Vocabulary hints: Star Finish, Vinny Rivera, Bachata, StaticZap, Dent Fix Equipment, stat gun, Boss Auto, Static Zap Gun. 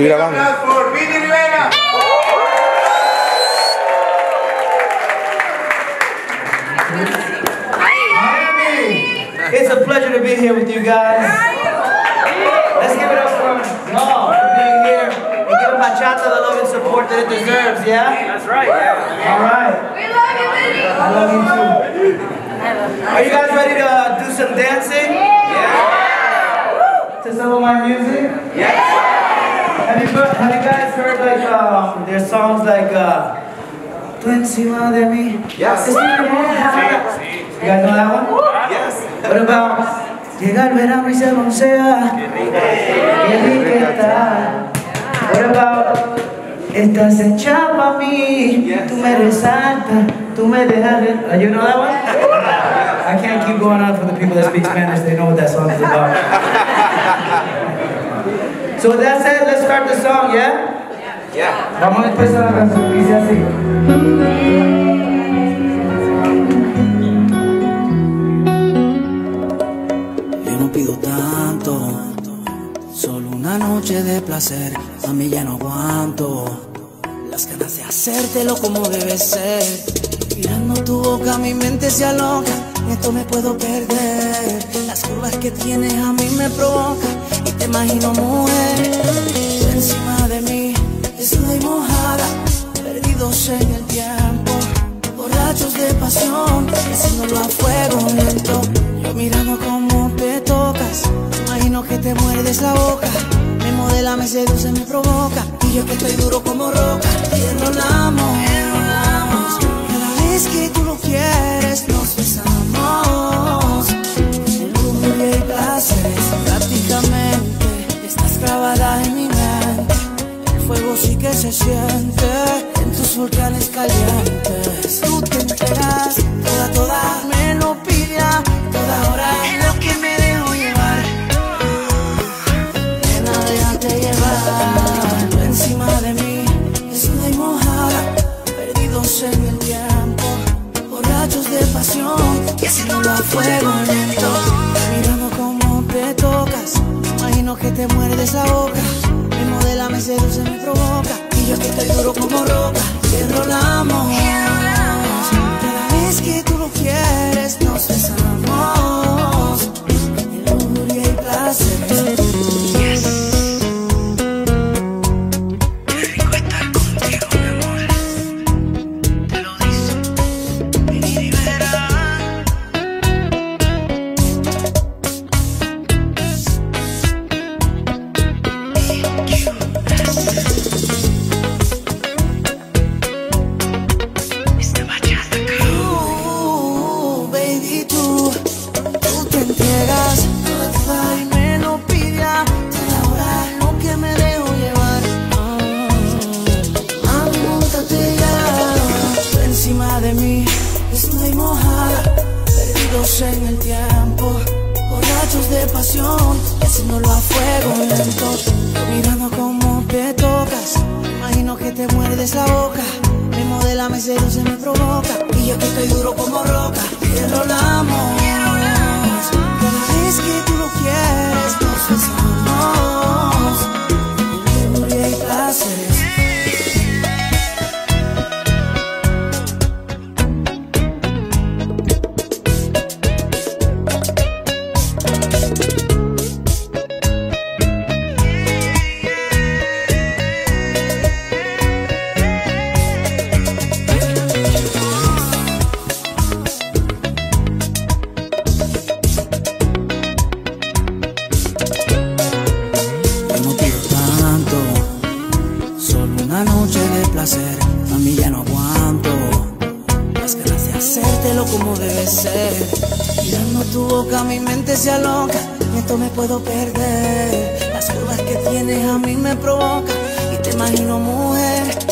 Estoy grabando. Un aplauso por Vinny Rivera. It's a pleasure to be here with you guys. Let's give it up for Noel for being here and give Bachata the love and support that it deserves, yeah? That's right, yeah. All right. We love you, Vinny. I love you too. Are you guys ready to do some dancing? Yeah. To some of my music? Yes. Have you guys heard like their songs like "Tú encima de mí"? Yes. You guys know that one? Yes. What about "Llega el verano y se broncea"? What about "Estás hecha pa' mí"? Tú me resaltas, tú me dejas. You know that one? I can't keep going on for the people that speak Spanish. They know what that song is about. So with that said, let's start the song, yeah? Yeah. Yeah. Vamos a empezar la canción, dice así. Yo no pido tanto, solo una noche de placer. A mí ya no aguanto las ganas de hacértelo como debe ser. Mirando tu boca mi mente se aloca, esto me puedo perder. Las curvas que tienes a mí me provocan. Te imagino mujer, tú encima de mí, desnuda y mojada, perdidos en el tiempo, borrachos de pasión, haciéndolo a fuego lento. Yo mirando cómo te tocas, imagino que te muerdes la boca, me modela, me seduce, me provoca, y yo que estoy duro como roca. Y enrolamos, enrolamos, cada vez que tú lo quieres nos besamos, en lujuria y placeres. Clavada en mi mente, el fuego sí que se siente en tus volcanes calientes. Tú te enteras, toda me lo pide a toda hora, en lo que me dejo llevar. Nena, déjate llevar. Tú encima de mí, desnuda y mojada, perdidos en el tiempo, borrachos de pasión y haciéndolo a fuego lento. Mirando cómo te tocas, imagino que te muerdes la boca, me modela, me seduce, me provoca, y yo que estoy duro como roca. Te enrolamos, cada vez que tú lo quieres nos besamos, en lujuria y placer. En el tiempo, borrachos de pasión, haciéndolo a fuego lento. Mirando cómo te tocas, imagino que te muerdes la boca, me modela, me seduce, me provoca, y yo que estoy duro como roca. Y enrolamos, cada vez que tú lo quieres nos besamos, en lujuria y placeres. A mí ya no aguanto las ganas de hacértelo como debe ser. Mirando tu boca mi mente se aloca, esto me puedo perder. Las curvas que tienes a mí me provocan y te imagino mujer.